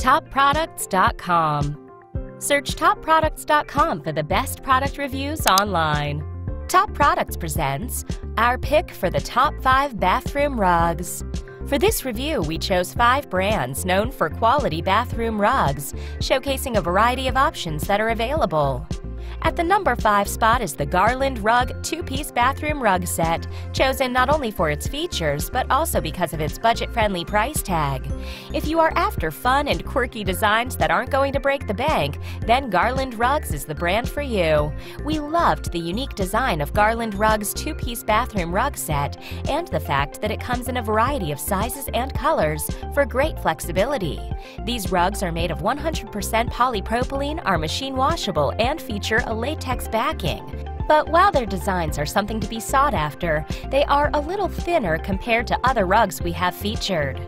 topproducts.com. Search topproducts.com for the best product reviews online. Top Products presents our pick for the top 5 bathroom rugs. For this review, we chose 5 brands known for quality bathroom rugs, showcasing a variety of options that are available. At the number 5 spot is the Garland Rug 2-piece bathroom rug set, chosen not only for its features but also because of its budget-friendly price tag. If you are after fun and quirky designs that aren't going to break the bank, then Garland Rugs is the brand for you. We loved the unique design of Garland Rug's 2-piece bathroom rug set and the fact that it comes in a variety of sizes and colors for great flexibility. These rugs are made of 100% polypropylene, are machine washable, and feature a latex backing. But while their designs are something to be sought after, they are a little thinner compared to other rugs we have featured.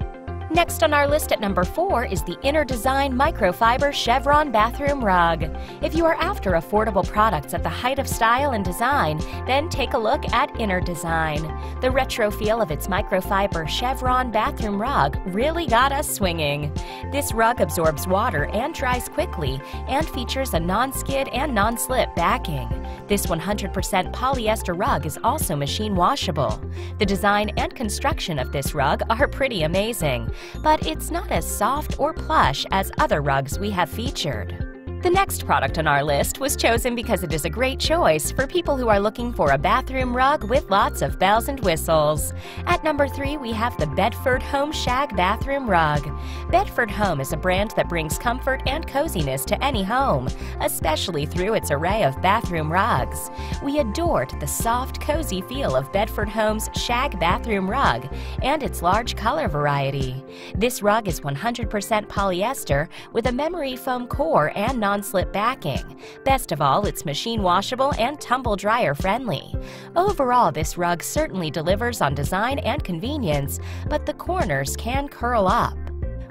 Next on our list at number 4 is the InterDesign Microfiber Chevron Bathroom Rug. If you are after affordable products at the height of style and design, then take a look at InterDesign. The retro feel of its Microfiber Chevron Bathroom Rug really got us swinging. This rug absorbs water and dries quickly and features a non-skid and non-slip backing. This 100% polyester rug is also machine washable. The design and construction of this rug are pretty amazing, but it's not as soft or plush as other rugs we have featured. The next product on our list was chosen because it is a great choice for people who are looking for a bathroom rug with lots of bells and whistles. At number 3, we have the Bedford Home Shag Bathroom Rug. Bedford Home is a brand that brings comfort and coziness to any home, especially through its array of bathroom rugs. We adored the soft, cozy feel of Bedford Home's Shag Bathroom Rug and its large color variety. This rug is 100% polyester with a memory foam core and non-slip backing. Best of all, it's machine washable and tumble dryer friendly. Overall, this rug certainly delivers on design and convenience, but the corners can curl up.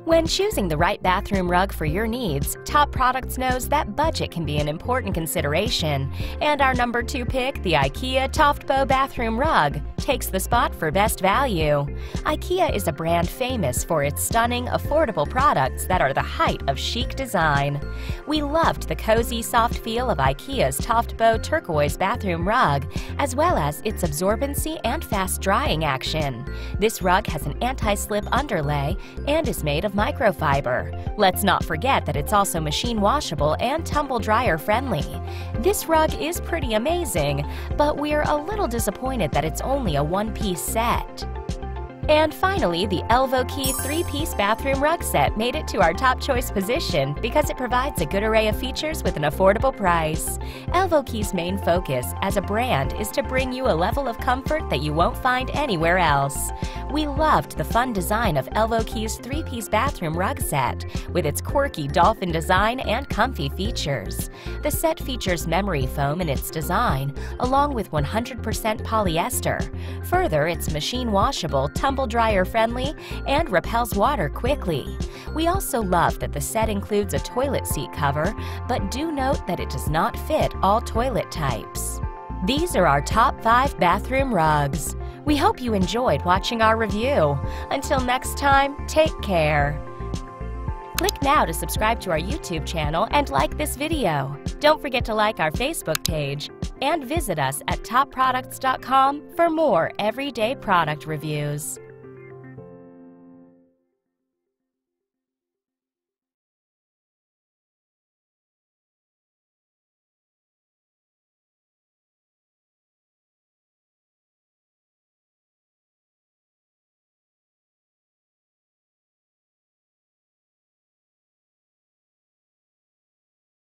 When choosing the right bathroom rug for your needs, Top Products knows that budget can be an important consideration, and our number 2 pick, the IKEA Toftbo Bathroom Rug, takes the spot for best value. IKEA is a brand famous for its stunning, affordable products that are the height of chic design. We loved the cozy, soft feel of IKEA's Toftbo turquoise bathroom rug, as well as its absorbency and fast drying action. This rug has an anti-slip underlay and is made of microfiber. Let's not forget that it's also machine washable and tumble dryer friendly. This rug is pretty amazing, but we're a little disappointed that it's only a 1-piece set. And finally, the Elvoki 3-piece bathroom rug set made it to our top choice position because it provides a good array of features with an affordable price. Elvoki's main focus as a brand is to bring you a level of comfort that you won't find anywhere else. We loved the fun design of Elvoki's 3-piece bathroom rug set with its quirky dolphin design and comfy features. The set features memory foam in its design, along with 100% polyester. Further, it's machine washable, tumble dryer friendly, and repels water quickly. We also love that the set includes a toilet seat cover, but do note that it does not fit all toilet types. These are our top 5 bathroom rugs. We hope you enjoyed watching our review. Until next time, take care. Click now to subscribe to our YouTube channel and like this video. Don't forget to like our Facebook page and visit us at topproducts.com for more everyday product reviews.